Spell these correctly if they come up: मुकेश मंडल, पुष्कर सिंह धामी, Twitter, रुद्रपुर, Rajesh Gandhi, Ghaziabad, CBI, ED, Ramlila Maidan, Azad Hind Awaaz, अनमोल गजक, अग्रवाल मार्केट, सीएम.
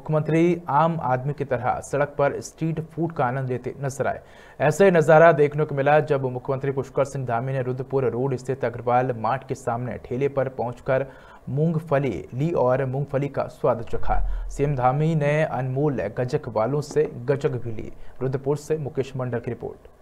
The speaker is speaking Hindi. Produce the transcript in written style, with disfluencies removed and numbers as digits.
मुख्यमंत्री आम आदमी की तरह सड़क पर स्ट्रीट फूड का आनंद लेते नजर आए। ऐसा ही नजारा देखने को मिला जब मुख्यमंत्री पुष्कर सिंह धामी ने रुद्रपुर रोड स्थित अग्रवाल मार्केट के सामने ठेले पर पहुंचकर मूंगफली ली और मूंगफली का स्वाद चखा। सीएम धामी ने अनमोल गजक वालों से गजक भी ली। रुद्रपुर से मुकेश मंडल की रिपोर्ट।